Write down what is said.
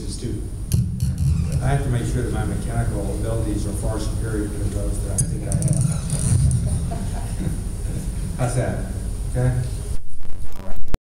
is too. I have to make sure that my mechanical abilities are far superior to those that I think I have. How's that? Okay?